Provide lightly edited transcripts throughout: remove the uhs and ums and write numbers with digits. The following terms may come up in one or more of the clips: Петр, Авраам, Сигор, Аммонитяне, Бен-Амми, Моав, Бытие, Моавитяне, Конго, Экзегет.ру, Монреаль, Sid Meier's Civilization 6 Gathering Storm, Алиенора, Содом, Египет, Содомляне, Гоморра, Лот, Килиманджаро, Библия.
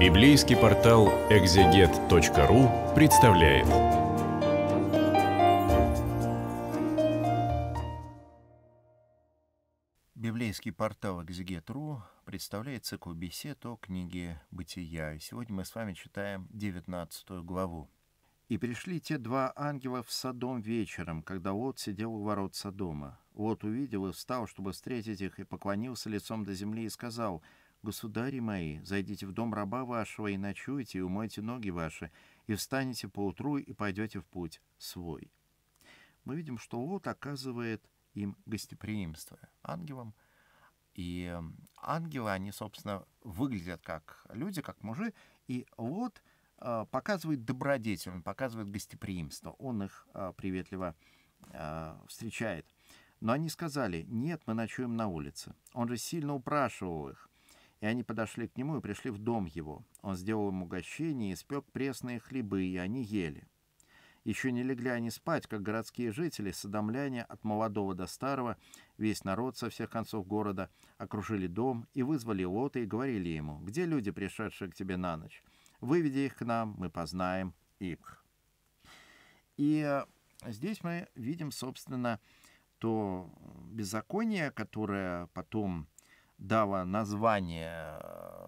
Библейский портал Экзегет.ру представляет. Библейский портал Экзегет.ру представляет цикл бесед о книге «Бытия». И сегодня мы с вами читаем 19 главу. «И пришли те два ангела в Содом вечером, когда Лот сидел у ворот Содома. Лот увидел и встал, чтобы встретить их, и поклонился лицом до земли и сказал: «Государи мои, зайдите в дом раба вашего и ночуйте, и умойте ноги ваши, и встанете поутру, и пойдете в путь свой». Мы видим, что Лот оказывает им гостеприимство, ангелам. И ангелы, они, собственно, выглядят как люди, как мужи, и Лот показывает добродетель, он показывает гостеприимство, он их приветливо встречает. Но они сказали: «Нет, мы ночуем на улице». Он же сильно упрашивал их. И они подошли к нему и пришли в дом его. Он сделал им угощение и испек пресные хлебы, и они ели. Еще не легли они спать, как городские жители, содомляне, от молодого до старого, весь народ со всех концов города, окружили дом и вызвали Лота и говорили ему: «Где люди, пришедшие к тебе на ночь? Выведи их к нам, мы познаем их». И здесь мы видим, собственно, то беззаконие, которое потом дало название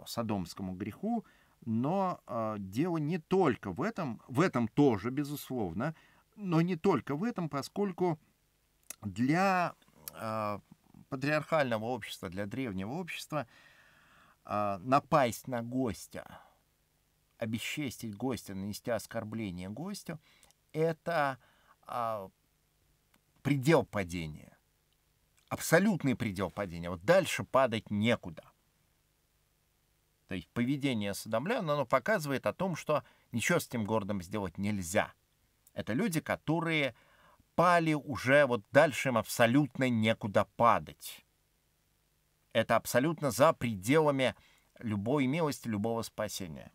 содомскому греху, но дело не только в этом тоже, безусловно, но не только в этом, поскольку для патриархального общества, для древнего общества напасть на гостя, обесчестить гостя, нанести оскорбление гостю, это предел падения. Абсолютный предел падения. Вот дальше падать некуда. То есть поведение содомлян, оно показывает о том, что ничего с этим городом сделать нельзя. Это люди, которые пали уже, вот дальше им абсолютно некуда падать. Это абсолютно за пределами любой милости, любого спасения.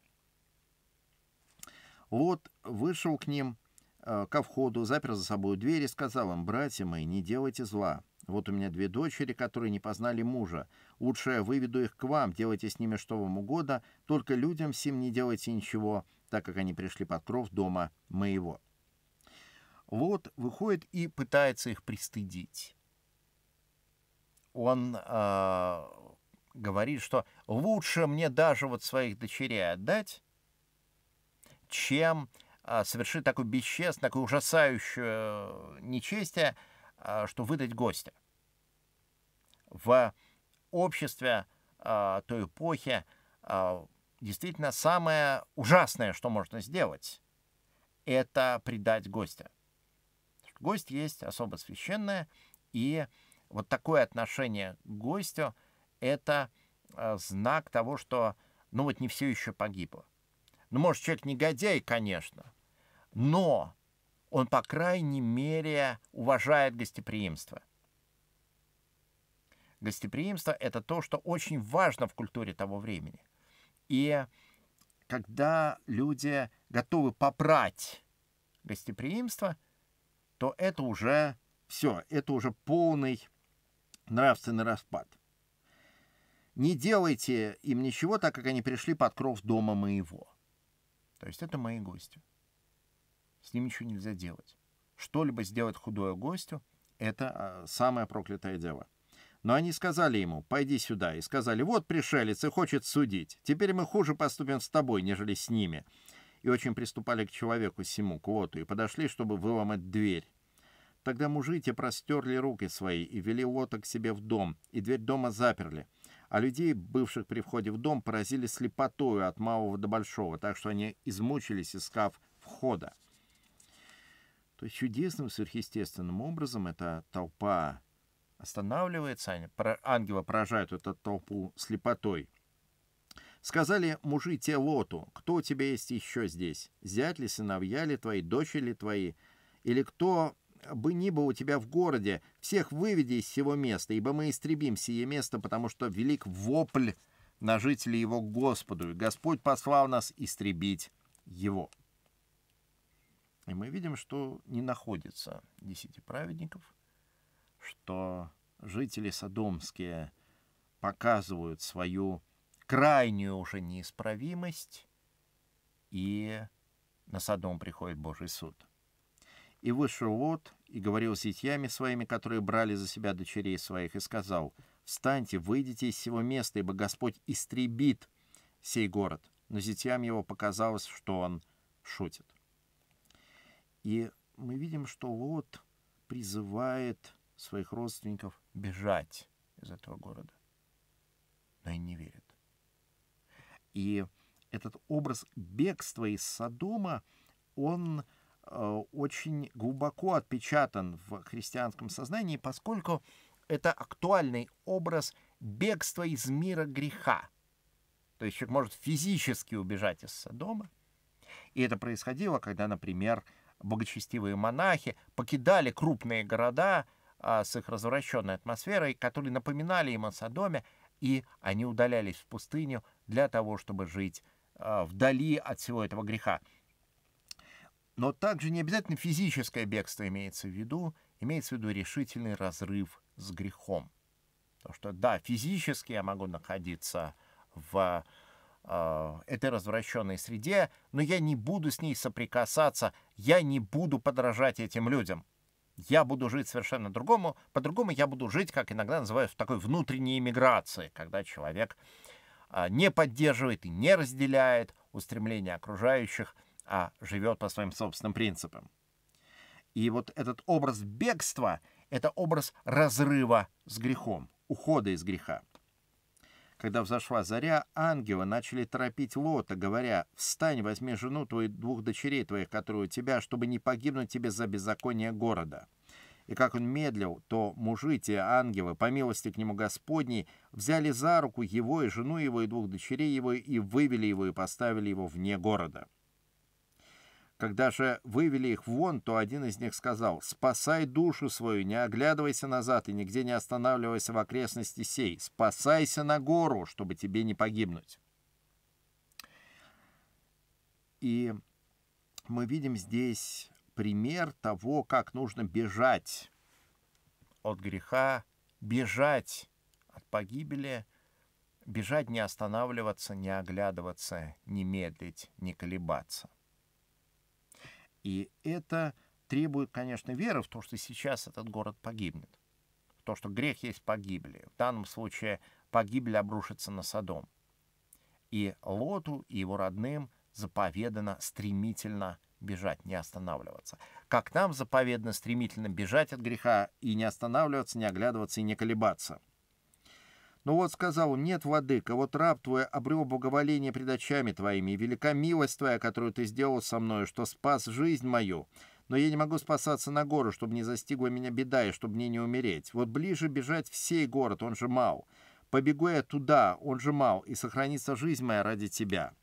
Лот вышел к ним ко входу, запер за собой дверь и сказал им: «Братья мои, не делайте зла. Вот у меня две дочери, которые не познали мужа. Лучше я выведу их к вам, делайте с ними что вам угодно, только людям сим не делайте ничего, так как они пришли под кров дома моего». Лот выходит и пытается их пристыдить. Он говорит, что лучше мне даже вот своих дочерей отдать, чем совершить такое бесчестное, такое ужасающее нечестие, что выдать гостя. В обществе той эпохи действительно самое ужасное, что можно сделать, это предать гостя. Гость есть особо священное, и вот такое отношение к гостю — это знак того, что ну вот не все еще погибло. Ну, может, человек негодяй, конечно, но он, по крайней мере, уважает гостеприимство. Гостеприимство — это то, что очень важно в культуре того времени. И когда люди готовы попрать гостеприимство, то это уже все, это уже полный нравственный распад. «Не делайте им ничего, так как они пришли под кров дома моего». То есть это мои гости. С ним ничего нельзя делать. Что-либо сделать худое гостю — это самое проклятое дело. Но они сказали ему: «Пойди сюда». И сказали: «Вот пришелец и хочет судить. Теперь мы хуже поступим с тобой, нежели с ними». И очень приступали к человеку сему, к Лоту, и подошли, чтобы выломать дверь. Тогда мужи те простерли руки свои и вели Лота к себе в дом, и дверь дома заперли. А людей, бывших при входе в дом, поразили слепотою от малого до большого, так что они измучились, искав входа. То есть чудесным, сверхъестественным образом эта толпа останавливается, ангелы поражают эту толпу слепотой. Сказали мужи те Лоту: «Кто у тебя есть еще здесь? Зять ли, сыновья ли твои, дочери ли твои? Или кто бы ни был у тебя в городе, всех выведи из сего места, ибо мы истребим сие место, потому что велик вопль на жителей его к Господу, и Господь послал нас истребить его». И мы видим, что не находится 10 праведников, что жители содомские показывают свою крайнюю уже неисправимость, и на Содом приходит Божий суд. «И вышел Лот, и говорил с зятьями своими, которые брали за себя дочерей своих, и сказал: «Встаньте, выйдите из сего места, ибо Господь истребит сей город». Но зятьям его показалось, что он шутит. И мы видим, что Лот призывает своих родственников бежать из этого города. Но они не верят. И этот образ бегства из Содома, он очень глубоко отпечатан в христианском сознании, поскольку это актуальный образ бегства из мира греха. То есть человек может физически убежать из Содома. И это происходило, когда, например, благочестивые монахи покидали крупные города с их развращенной атмосферой, которые напоминали им о Содоме, и они удалялись в пустыню для того, чтобы жить вдали от всего этого греха. Но также не обязательно физическое бегство имеется в виду решительный разрыв с грехом. Потому что, да, физически я могу находиться в этой развращенной среде, но я не буду с ней соприкасаться, я не буду подражать этим людям. Я буду жить совершенно по-другому я буду жить, как иногда называют, в такой внутренней эмиграции, когда человек не поддерживает и не разделяет устремления окружающих, а живет по своим собственным принципам. И вот этот образ бегства — это образ разрыва с грехом, ухода из греха. Когда взошла заря, ангелы начали торопить Лота, говоря: «Встань, возьми жену твою, двух дочерей твоих, которые у тебя, чтобы не погибнуть тебе за беззаконие города». И как он медлил, то мужи, те ангелы, по милости к нему Господней, взяли за руку его и жену его, и двух дочерей его, и вывели его, и поставили его вне города. Когда же вывели их вон, то один из них сказал: «Спасай душу свою, не оглядывайся назад и нигде не останавливайся в окрестности сей. Спасайся на гору, чтобы тебе не погибнуть». И мы видим здесь пример того, как нужно бежать от греха, бежать от погибели, бежать, не останавливаться, не оглядываться, не медлить, не колебаться. И это требует, конечно, веры в то, что сейчас этот город погибнет. В то, что грех есть погибель. В данном случае погибель обрушится на Содом. И Лоту, и его родным заповедано стремительно бежать, не останавливаться. Как нам заповедано стремительно бежать от греха и не останавливаться, не оглядываться и не колебаться. Но вот сказал: «Нет, владыка, вот раб твой обрел благоволение пред очами твоими, и велика милость твоя, которую ты сделал со мною, что спас жизнь мою. Но я не могу спасаться на гору, чтобы не застигла меня беда, и чтобы мне не умереть. Вот ближе бежать в сей город, он же мал. Побегу я туда, он же мал, и сохранится жизнь моя ради тебя».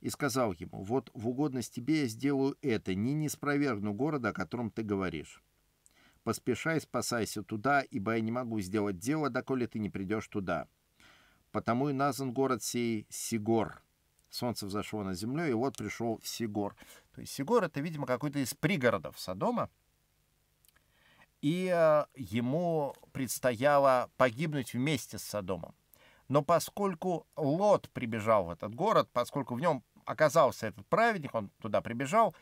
И сказал ему: «Вот в угодность тебе я сделаю это, не спровергну города, о котором ты говоришь. Поспешай, спасайся туда, ибо я не могу сделать дело, доколе ты не придешь туда. Потому и назван город сей Сигор». Солнце взошло над землей, и вот пришел Сигор. То есть Сигор — это, видимо, какой-то из пригородов Содома. И ему предстояло погибнуть вместе с Содомом. Но поскольку Лот прибежал в этот город, поскольку в нем оказался этот праведник, он туда прибежал,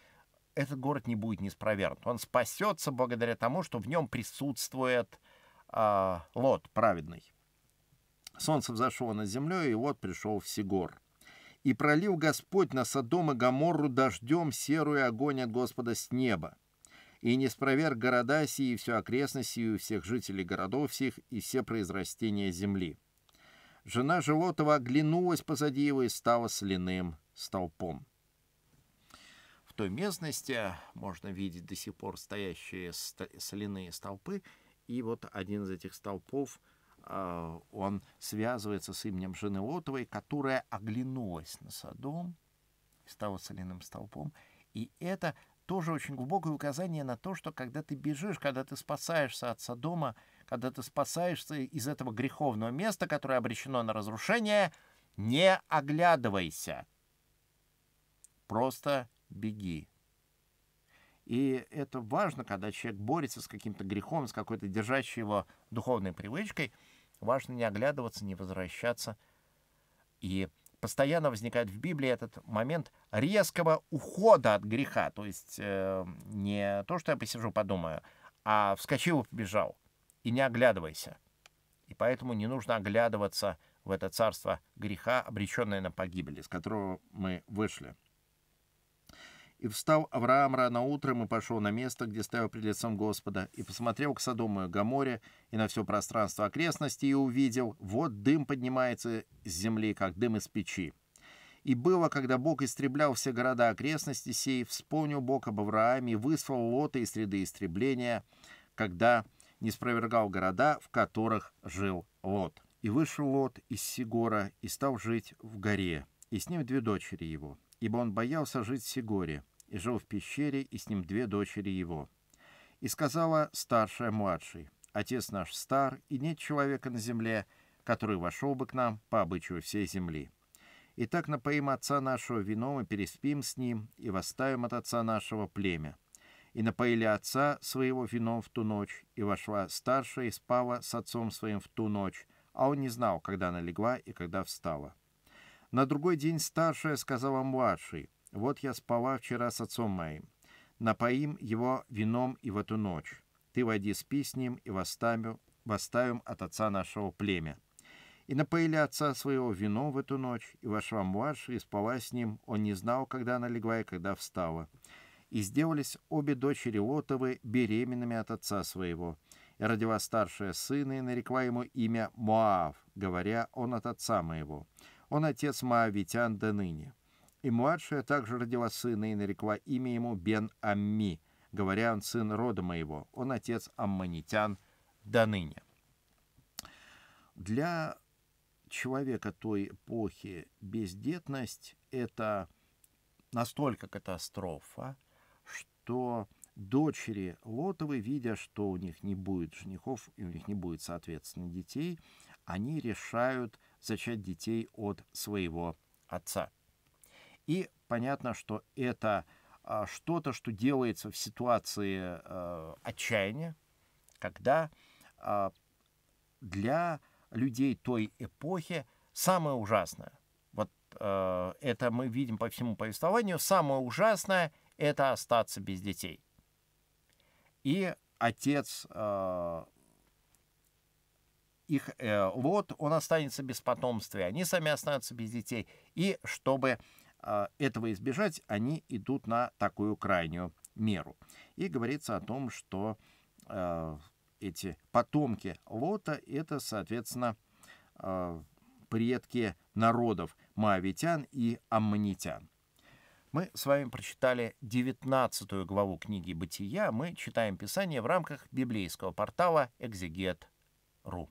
этот город не будет неспровергнут. Он спасется благодаря тому, что в нем присутствует Лот, праведный. Солнце взошло над землей, и Лот пришел в Сигор. «И пролил Господь на Содом и Гоморру дождем серую огонь от Господа с неба. И не спроверг города сии, и всю окрестность сию, и всех жителей городов сих, и все произрастения земли. Жена же Лотова оглянулась позади его и стала соляным столпом». В той местности можно видеть до сих пор стоящие соляные столпы, и вот один из этих столпов, он связывается с именем жены Лотовой, которая оглянулась на Содом и стала соляным столпом. И это тоже очень глубокое указание на то, что когда ты бежишь, когда ты спасаешься от Содома, когда ты спасаешься из этого греховного места, которое обречено на разрушение, не оглядывайся, просто беги. И это важно, когда человек борется с каким-то грехом, с какой-то держащей его духовной привычкой. Важно не оглядываться, не возвращаться, И постоянно возникает в Библии этот момент резкого ухода от греха. То есть не то, что я посижу, подумаю, а вскочил и побежал. И не оглядывайся. И поэтому не нужно оглядываться в это царство греха, обреченное на погибель, из которого мы вышли. «И встал Авраам рано утром и пошел на место, где стоял пред лицом Господа, и посмотрел к Содому и Гоморре, и на все пространство окрестностей, и увидел, вот дым поднимается с земли, как дым из печи. И было, когда Бог истреблял все города окрестности сей, вспомнил Бог об Аврааме и выслал Лота из среды истребления, когда не спровергал города, в которых жил Лот. И вышел Лот из Сигора и стал жить в горе, и с ним две дочери его, ибо он боялся жить в Сигоре, и жил в пещере, и с ним две дочери его. И сказала старшая младшей: Отец наш стар, и нет человека на земле, который вошел бы к нам по обычаю всей земли. Итак, напоим отца нашего вином, и переспим с ним, и восставим от отца нашего племя. И напоили отца своего вином в ту ночь, и вошла старшая и спала с отцом своим в ту ночь, а он не знал, когда она легла и когда встала. На другой день старшая сказала младшей: Вот я спала вчера с отцом моим. Напоим его вином и в эту ночь. Ты войди, спи с ним, и восставим от отца нашего племя. И напоили отца своего вином в эту ночь, и вошла младшая и спала с ним. Он не знал, когда она легла и когда встала. И сделались обе дочери Лотовы беременными от отца своего. И родила старшая сына, и нарекла ему имя Моав, говоря: Он от отца моего. Он отец Моавитян до ныне. И младшая также родила сына, и нарекла имя ему Бен-Амми, говоря: Он сын рода моего. Он отец Аммонитян до ныне». Для человека той эпохи бездетность — это настолько катастрофа, что дочери Лотовы, видя, что у них не будет женихов и у них не будет, соответственно, детей, они решают зачать детей от своего отца. И понятно, что это что-то, что делается в ситуации отчаяния, когда для людей той эпохи самое ужасное, вот это мы видим по всему повествованию, самое ужасное — это остаться без детей. И отец их, Лот, он останется без потомства, и они сами останутся без детей. И чтобы этого избежать, они идут на такую крайнюю меру. И говорится о том, что эти потомки Лота — это, соответственно, предки народов Моавитян и Аммонитян. Мы с вами прочитали 19 главу книги «Бытия». Мы читаем Писание в рамках библейского портала «Экзегет.ру».